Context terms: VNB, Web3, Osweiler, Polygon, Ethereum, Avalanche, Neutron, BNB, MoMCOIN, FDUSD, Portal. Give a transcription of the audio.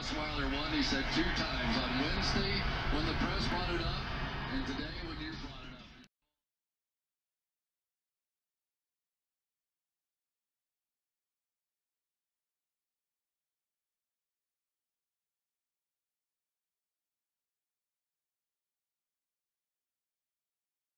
Osweiler won, he said, two times on Wednesday when the press brought it up.